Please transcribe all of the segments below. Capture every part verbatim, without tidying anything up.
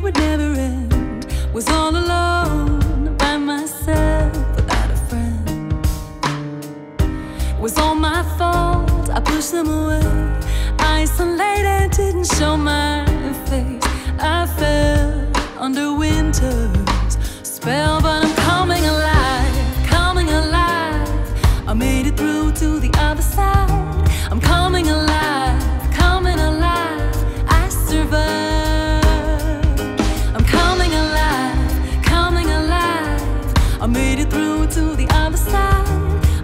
friends would never end. Was all alone by myself without a friend. Was all my fault, I pushed them away. Isolated, didn't show my face. I fell under winter's spell, but I'm coming alive, coming alive. I made it through to the other side. I'm coming alive, coming alive. I survived. I'm coming alive, coming alive. I made it through to the other side.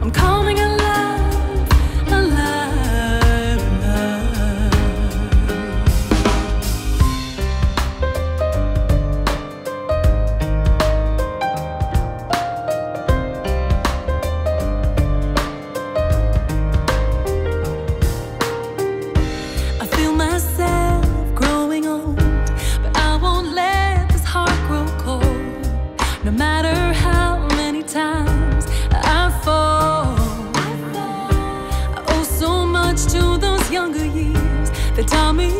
I'm coming alive. They taught me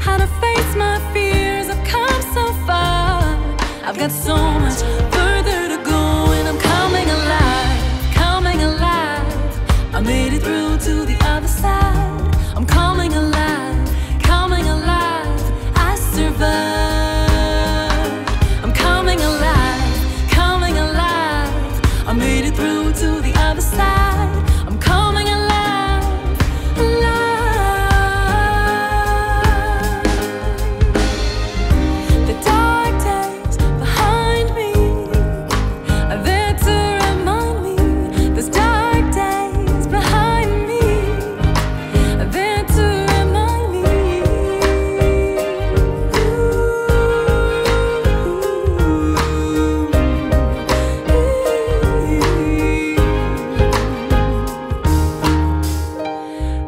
how to face my fears. I've come so far, I've got so much further to go. And I'm coming alive, coming alive. I made it through to the other side. I'm coming alive, coming alive. I survived. I'm coming alive, coming alive. I made it through to the other side. I'm coming alive.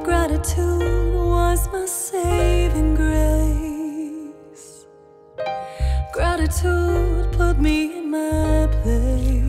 Gratitude was my saving grace. Gratitude put me in my place.